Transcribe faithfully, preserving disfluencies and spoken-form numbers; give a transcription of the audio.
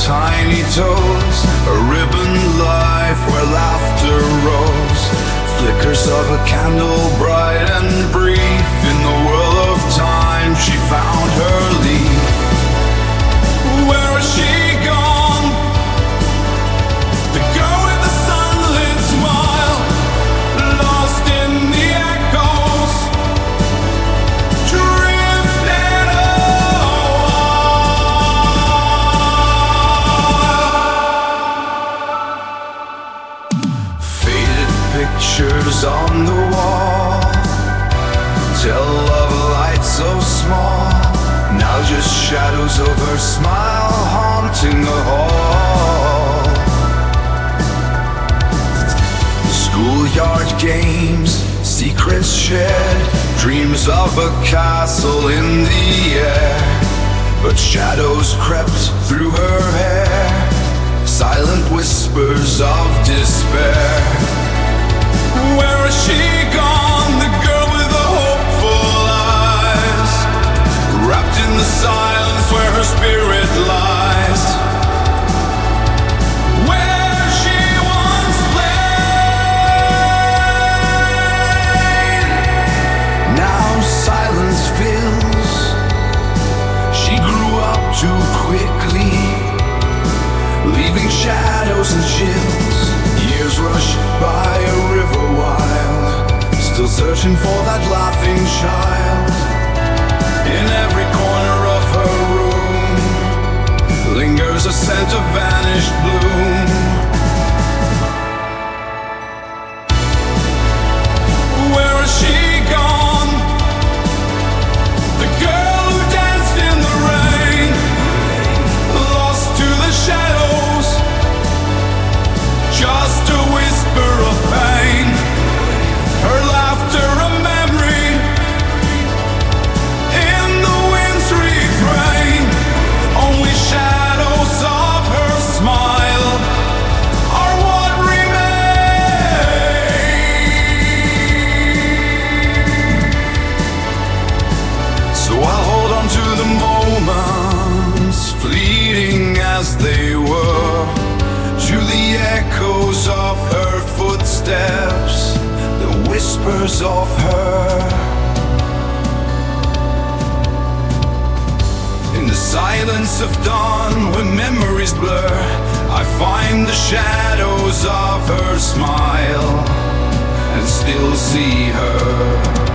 Tiny toes, a ribbon life where laughter rolls. Flickers of a candle, bright and brief. In the whirl of time, she found her leaf. Where is she gone? The girl with the sunlit smile, lost in the echoes, drifted away. Pictures on the wall tell of a light so small. Now just shadows of her smile haunting the hall. Schoolyard games, secrets shared, dreams of a castle in the air. But shadows crept through her hair, silent whispers of despair. Where is she gone? The girl with the hopeful eyes, wrapped in the silence where her spirit lies. Where she once played, now silence fills. She grew up too quickly, leaving shadows and chills. Years rush by, a river wild, still searching for that laughing child. In every corner of her room lingers a scent of vanished bloom. Where is she gone? The girl who danced in the rain, lost to the shadows, just a whisper of pain. Her laughter a memory in the wind's refrain. Only shadows of her smile are what remain. So I'll hold on to the moments, fleeting as they were, to the echoes of her footsteps, the whispers of her. In the silence of dawn, when memories blur, I find the shadows of her smile and still see her.